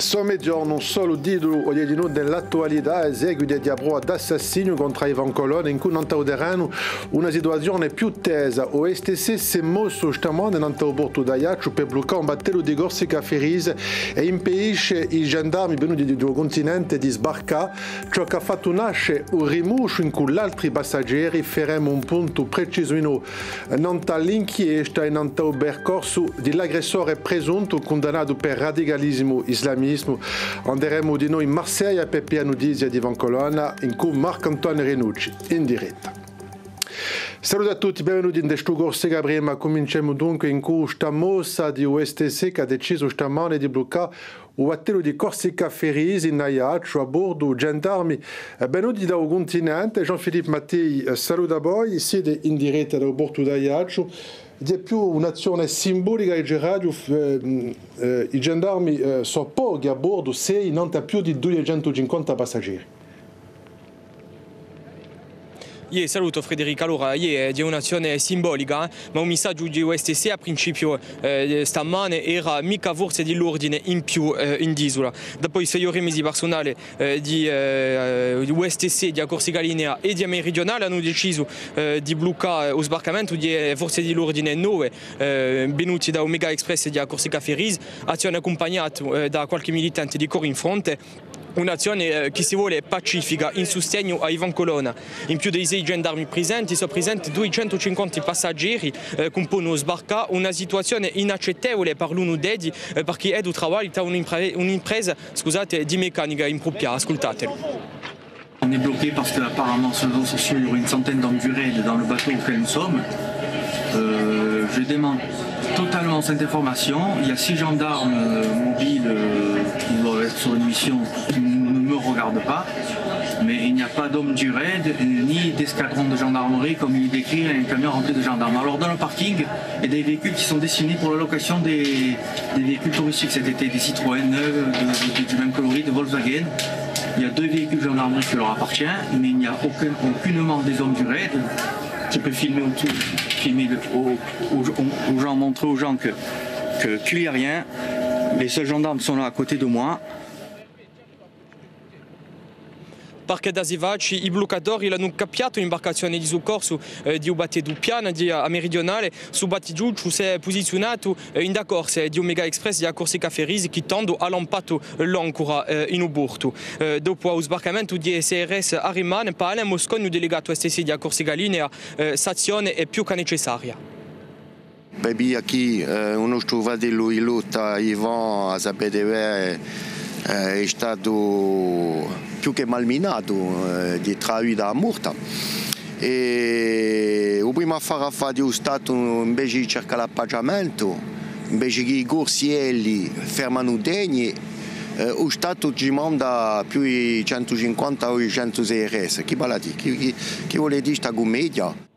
Sommergiorno, un solo di dell'attualità esegue di abbrua d'assassinio contro Ivan Colonna, in cui non tauderano una situazione più tesa. O STC si è mosso stamattina nel porto d'Ajaccio per bloccare un battello di Corsica Ferries e impedisce i gendarmi venuti di due continenti di sbarcare, ciò che ha fatto nascere un rimorso in cui gli altri passeggeri faremo un punto preciso non all'inchiesta e non al percorso dell'aggressore presunto condannato per radicalismo islamismo. Anderemo di noi in Marseille per più notizie di Ivan Colonna in cui Marc-Antoine Renucci in diretta. Saluto a tutti, benvenuti in questo Corsica Prima. Cominciamo dunque in questa mossa di USTC che ha deciso stamattina di bloccare il battello di Corsica Ferries in Ajaccio a bordo gendarmi venuti dal continente. Jean-Philippe Mattei, saluto a voi, siete in diretta dal porto d'Ajaccio. Di più un'azione simbolica e gerarchia, i gendarmi sono pochi a bordo, sei non più di 250 passeggeri. Saluto Federica. Allora, è un'azione simbolica, ma un messaggio di USTC a principio stamattina era mica forse dell'ordine in più in isola. Dopo i 6 mesi personali di USTC, di Corsica Linea e di Meridionale hanno deciso di bloccare lo sbarcamento di forze dell'ordine 9 venuti da Omega Express e di Corsica Ferries, azione accompagnata da qualche militante di Corre in fronte. Un'azione che si vuole pacifica in sostegno a Ivan Colonna. In più dei 6 gendarmi presenti, sono presenti 250 passeggeri che possono sbarcare. Una situazione inaccettabile per l'uno d'Edi perché è un lavoro, un'impresa di meccanica impropria. Ascoltatelo. On est bloqué parce qu'apparemment, selon ces chiffres, il y aurait une centaine d'hommes du Raid dans le bateau auquel nous sommes. Je demande totalement cette information. Il y a 6 gendarmes mobiles qui doivent être sur une mission qui ne me regardent pas. Mais il n'y a pas d'hommes du raid ni d'escadron de gendarmerie comme il est décrit un camion rempli de gendarmes. Alors dans le parking, il y a des véhicules qui sont destinés pour la location des véhicules touristiques cet été, des Citroën neuves, du même coloris, de Volkswagen. Il y a 2 véhicules gendarmerie qui leur appartiennent, mais il n'y a aucunement des hommes du raid qui peut filmer autour, filmer aux gens, montrer aux gens qu'il n'y a rien. Les seuls gendarmes sont là à côté de moi. Perché da Sivacci i bloccatori l'hanno capito l'imbarcazione di soccorso di Ubattedu Piana, di Meridionale, su Battigiuccio si è posizionato in da Corse di Omega Express e a Corsica Ferries che tanto ha lampato l'ancora in Uborto. Dopo lo sbarcamento di SRS a Rimane, parliamo con il delegato STC di Corsica Linea, stazione è più che necessaria. Baby, qui uno stuva di lui lotta, Ivan, a sapere. È stato più che malminato, di traviata a morta. E la prima affare a fare è stato invece di cercare l'appaggiamento, invece che i corsielli fermano degni, lo Stato ci manda più di 150 o 100 CRS. Chi parla di? Chi vuole dire questa commedia?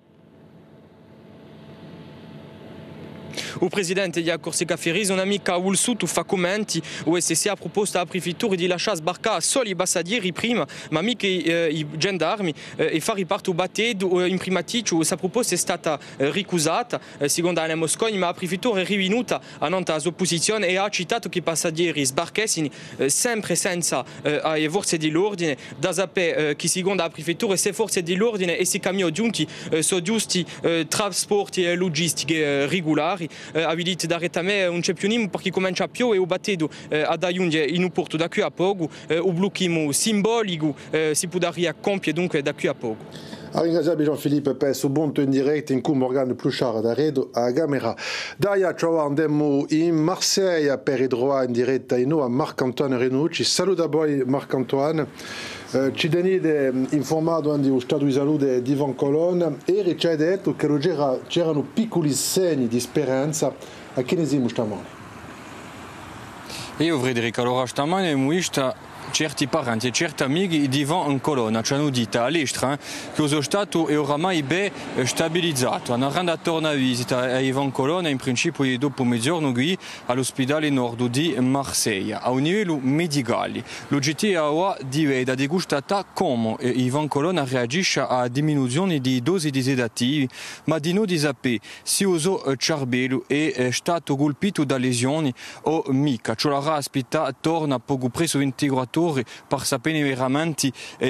Il presidente di Corsica Ferries, un amico a Ulsutu, fa commenti. L'USTC ha proposto alla prefettura di lasciare sbarcare solo i passeggeri prima, ma mica i gendarmi, e far riparto battedo in primaticcio. Questa proposta è stata ricusata, secondo Anna Mosconi, ma la prefettura è rivenuta a Nantes all'opposizione e ha citato che i passeggeri sbarchessero sempre senza le forze dell'ordine, da sapere che secondo la prefettura se forze dell'ordine e se camion giunti sono giusti trasporti e logistiche regolari. Abilite d'arretame un cepionimo perché comincia a piovere e battedo ad aiungere in un porto da qui a poco, un blocchimo simbolico si potrà compiere dunque da qui a poco. Ringraziamo Jean-Philippe per il punto in diretta in cui Morgan Pluchard da Raid a Camera. Daia, ciao, andiamo in Marseille per il droit in diretta in a Marc-Antoine Renucci. Saluto a voi Marc-Antoine. Ci tenete informato dello stato di salute di Ivan Colonna e ci hai detto che c'erano piccoli segni di speranza. A che ne siamo stamattina? Io, Federico, allora stamattina è certi parenti, certi amici di Ivan Colonna ci hanno detto all'Istra che lo Stato è oramai ben stabilizzato. Hanno mandato una visita a Ivan Colonna in principio dopo mezzogiorno qui all'ospedale nord di Marseille. A un livello medicale, l'OGT di Raid ha degustato come Ivan Colonna reagisce a diminuzioni di dosi di sedativi, ma di non sapere se il suo cervello è stato colpito da lesioni o mica. Ci l'ha aspettato torna poco presso 24 ore per sapere veramente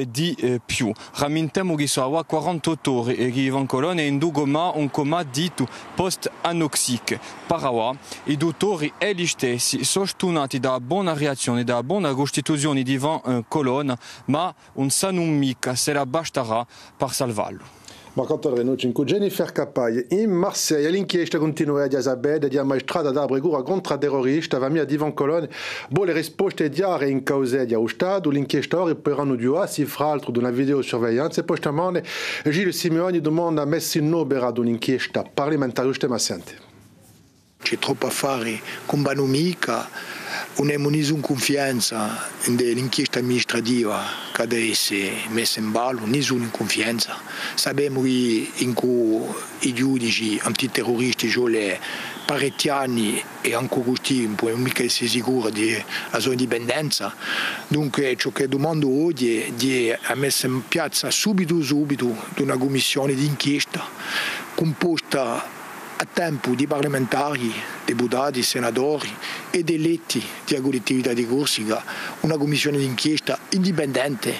di più. Rammentiamo che sono 48 ore e che Ivan Colonna è in un coma dito post-anoxico. Per ora i dottori e gli stessi sono stunati da buona reazione, da buona costituzione di Ivan Colonna, ma non sanno mica se la basterà per salvarlo. Marc-Antoine Renucci con Jennifer Capaille in Marseille. L'inchiesta continua a Diazabed e a Maestrada da Bregura contro i terroristi aveva di Ivan Colonna. Le risposte diare in causa di Stato, l'inchiesta ora per un audio si fra l'altro di una videosorveglianza. E poi stamane Gilles Simeoni domanda messi in opera di un'inchiesta parlamentare. C'è troppo a fare con Banomica, non abbiamo nessuna confianza nell'inchiesta amministrativa che deve essere messa in ballo, nessuna confianza. Sappiamo che i giudici antiterroristi sono parecchi anni e ancora questi non possono mica essere sicuri della sua indipendenza. Dunque ciò che domando oggi è di mettere in piazza subito una commissione d'inchiesta composta a tempo di parlamentari, deputati, senatori ed eletti della collettività di Corsica, una commissione d'inchiesta indipendente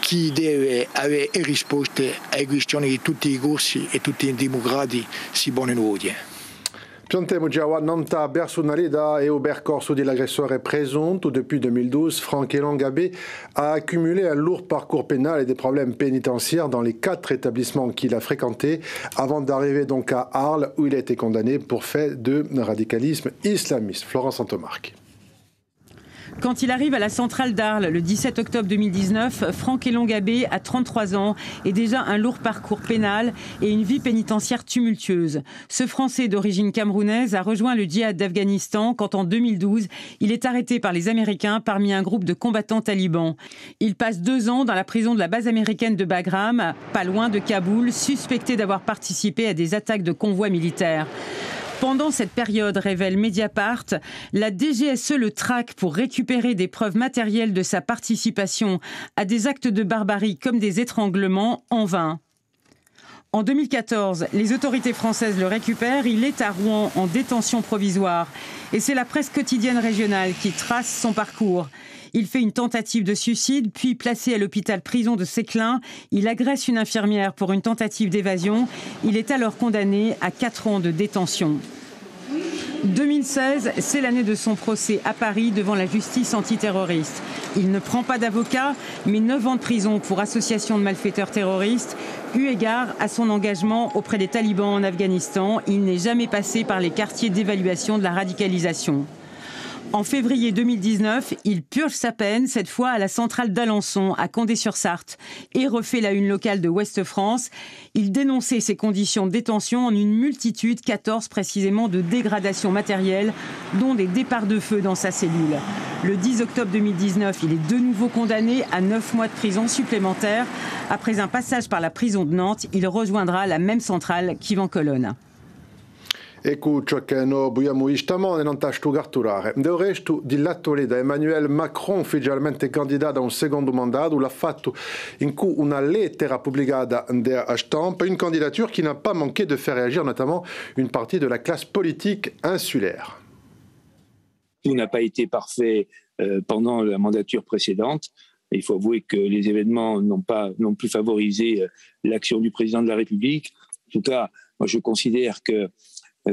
che deve avere risposte alle questioni che tutti i corsi e tutti i democrati si pongono oggi. Piantiamo già a Nantes, personalità e Uber Corso di l'agressore presunto. Depuis 2012, Franck Elong Abé a accumulé un lourd parcours pénal et des problèmes pénitentiaires dans les 4 établissements qu'il a fréquentés avant d'arriver donc à Arles où il a été condamné pour fait de radicalisme islamiste. Florence Antomarque. Quand il arrive à la centrale d'Arles le 17 octobre 2019, Franck Elong Abé a 33 ans et déjà un lourd parcours pénal et une vie pénitentiaire tumultueuse. Ce Français d'origine camerounaise a rejoint le djihad d'Afghanistan quand en 2012, il est arrêté par les Américains parmi un groupe de combattants talibans. Il passe 2 ans dans la prison de la base américaine de Bagram, pas loin de Kaboul, suspecté d'avoir participé à des attaques de convois militaires. Pendant cette période, révèle Mediapart, la DGSE le traque pour récupérer des preuves matérielles de sa participation à des actes de barbarie comme des étranglements, en vain. En 2014, les autorités françaises le récupèrent, il est à Rouen en détention provisoire. Et c'est la presse quotidienne régionale qui trace son parcours. Il fait une tentative de suicide, puis placé à l'hôpital prison de Séclin, il agresse une infirmière pour une tentative d'évasion. Il est alors condamné à 4 ans de détention. 2016, c'est l'année de son procès à Paris devant la justice antiterroriste. Il ne prend pas d'avocat, mais 9 ans de prison pour association de malfaiteurs terroristes. Eu égard à son engagement auprès des talibans en Afghanistan, il n'est jamais passé par les quartiers d'évaluation de la radicalisation. En février 2019, il purge sa peine, cette fois à la centrale d'Alençon, à Condé-sur-Sarthe, et refait la une locale de Ouest-France. Il dénonçait ses conditions de détention en une multitude, 14 précisément, de dégradations matérielles, dont des départs de feu dans sa cellule. Le 10 octobre 2019, il est de nouveau condamné à 9 mois de prison supplémentaire. Après un passage par la prison de Nantes, il rejoindra la même centrale qu'Ivan Colonna. Ecco ciò che noi abbiamo visto non è stugarturare. Del resto, dell'attualità, Emmanuel Macron, ufficialmente candidato a un secondo mandato, l'ha fatto in cui una lettera pubblicata da stampa, una candidatura che n'a pas manqué de faire réagir notamment une partie de la classe politique insulaire. Tout n'a pas été parfait pendant la mandature précédente. Il faut avouer que les événements n'ont plus favorisé l'action du président de la République. En tout cas, moi, je considère que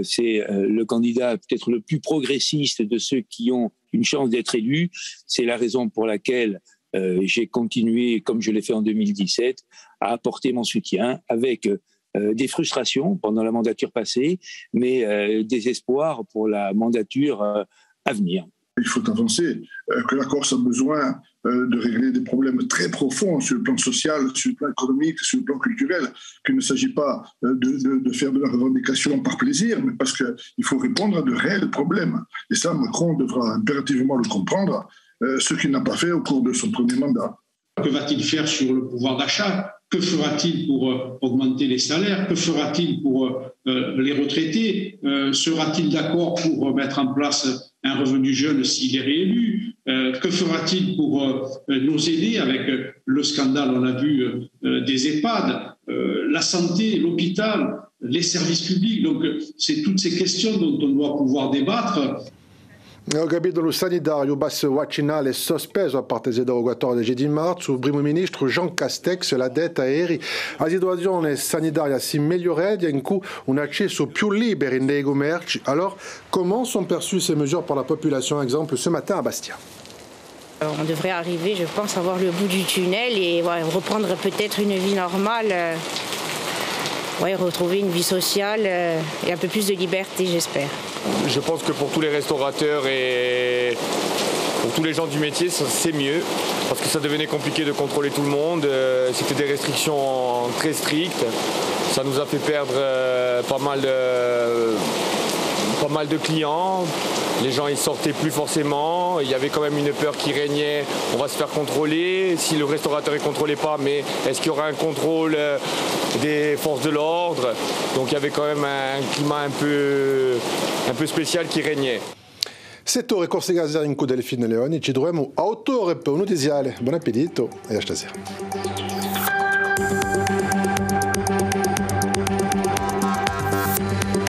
c'est le candidat peut-être le plus progressiste de ceux qui ont une chance d'être élus. C'est la raison pour laquelle j'ai continué, comme je l'ai fait en 2017, à apporter mon soutien avec des frustrations pendant la mandature passée, mais des espoirs pour la mandature à venir. Il faut avancer, que la Corse a besoin de régler des problèmes très profonds sur le plan social, sur le plan économique, sur le plan culturel, qu'il ne s'agit pas de faire de la revendication par plaisir, mais parce qu'il faut répondre à de réels problèmes. Et ça, Macron devra impérativement le comprendre ce qu'il n'a pas fait au cours de son premier mandat. Que va-t-il faire sur le pouvoir d'achat ? Que fera-t-il pour augmenter les salaires ? Que fera-t-il pour les retraités ? Sera-t-il d'accord pour mettre en place un revenu jeune s'il est réélu ? Que fera-t-il pour nous aider avec le scandale, on l'a vu, des EHPAD, la santé, l'hôpital, les services publics ? Donc c'est toutes ces questions dont on doit pouvoir débattre. No capitolo sanitario basso vaccinale sospeso a parte del 14 di marzo, il primo ministro Jean Castex l'ha detta ieri, la situazione sanitaria si migliorerebbe in cui un accesso più libero nei commerci. Alors, comment sont perçues ces mesures par la population, exemple ce matin à Bastia? Alors, on devrait arriver, je pense, à voir le bout du tunnel et ouais, reprendre peut-être une vie normale, ouais, retrouver une vie sociale et un peu plus de liberté, j'espère. Je pense que pour tous les restaurateurs et pour tous les gens du métier, c'est mieux. Parce que ça devenait compliqué de contrôler tout le monde. C'était des restrictions très strictes. Ça nous a fait perdre pas mal de clients. Les gens, ils sortaient plus forcément. Il y avait quand même une peur qui régnait. On va se faire contrôler. Si le restaurateur est contrôlé pas, mais est-ce qu'il y aura un contrôle des forces de l'ordre? Donc il y avait quand même un climat un peu spécial qui régnait. Settore Corsica in cui Delfine Leoni ci troviamo autore per uno di Ziale. Buon appetito e a stasera.